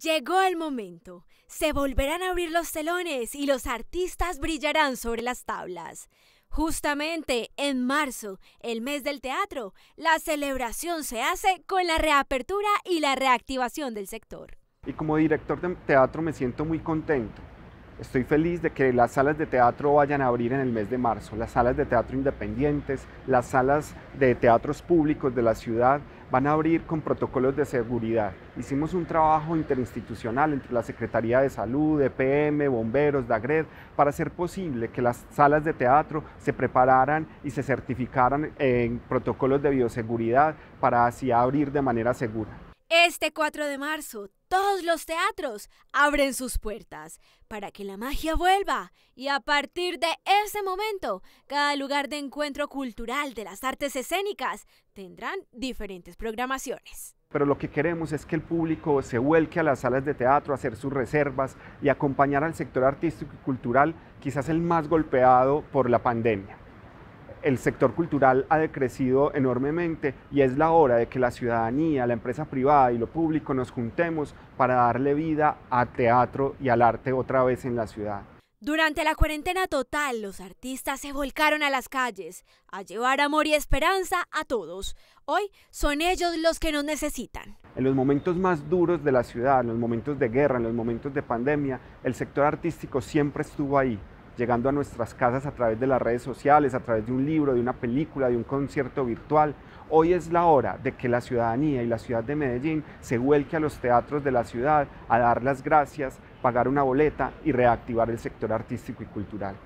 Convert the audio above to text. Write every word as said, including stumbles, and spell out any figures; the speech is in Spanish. Llegó el momento. Se volverán a abrir los telones y los artistas brillarán sobre las tablas. Justamente en marzo, el mes del teatro, la celebración se hace con la reapertura y la reactivación del sector. Y como director de teatro me siento muy contento. Estoy feliz de que las salas de teatro vayan a abrir en el mes de marzo, las salas de teatro independientes, las salas de teatros públicos de la ciudad van a abrir con protocolos de seguridad. Hicimos un trabajo interinstitucional entre la Secretaría de Salud, E P M, Bomberos, DAGRED, para hacer posible que las salas de teatro se prepararan y se certificaran en protocolos de bioseguridad para así abrir de manera segura. Este cuatro de marzo, todos los teatros abren sus puertas para que la magia vuelva y a partir de ese momento, cada lugar de encuentro cultural de las artes escénicas tendrán diferentes programaciones. Pero lo que queremos es que el público se vuelque a las salas de teatro, a hacer sus reservas y acompañar al sector artístico y cultural, quizás el más golpeado por la pandemia. El sector cultural ha decrecido enormemente y es la hora de que la ciudadanía, la empresa privada y lo público nos juntemos para darle vida al teatro y al arte otra vez en la ciudad. Durante la cuarentena total, los artistas se volcaron a las calles a llevar amor y esperanza a todos. Hoy son ellos los que nos necesitan. En los momentos más duros de la ciudad, en los momentos de guerra, en los momentos de pandemia, el sector artístico siempre estuvo ahí, llegando a nuestras casas a través de las redes sociales, a través de un libro, de una película, de un concierto virtual. Hoy es la hora de que la ciudadanía y la ciudad de Medellín se vuelque a los teatros de la ciudad a dar las gracias, pagar una boleta y reactivar el sector artístico y cultural.